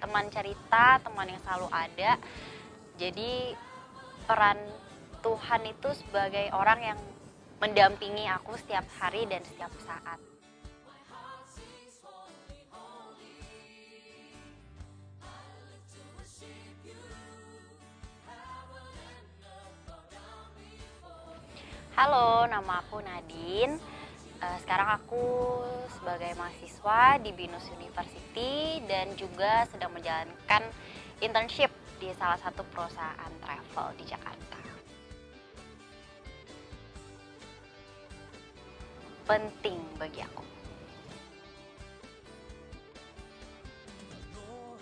teman cerita, teman yang selalu ada. Jadi peran Tuhan itu sebagai orang yang mendampingi aku setiap hari dan setiap saat. Halo, nama aku Nadine. Sekarang aku sebagai mahasiswa di BINUS University dan juga sedang menjalankan internship di salah satu perusahaan travel di Jakarta. Penting bagi aku.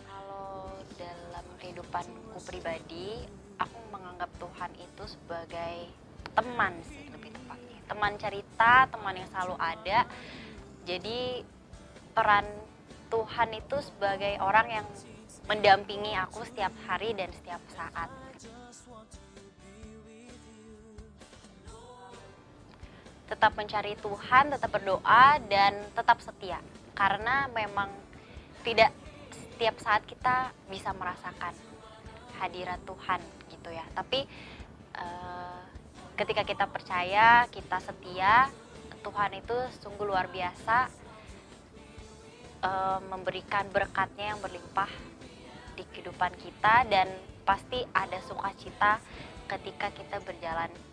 Kalau dalam kehidupanku pribadi, aku menganggap Tuhan itu sebagai teman sih, lebih tepatnya. Teman cerita, teman yang selalu ada. Jadi peran Tuhan itu sebagai orang yang mendampingi aku setiap hari dan setiap saat. Tetap mencari Tuhan, tetap berdoa, dan tetap setia. Karena memang tidak setiap saat kita bisa merasakan hadirat Tuhan gitu ya. Tapi ketika kita percaya, kita setia, Tuhan itu sungguh luar biasa memberikan berkatnya yang berlimpah di kehidupan kita, dan pasti ada sukacita ketika kita berjalan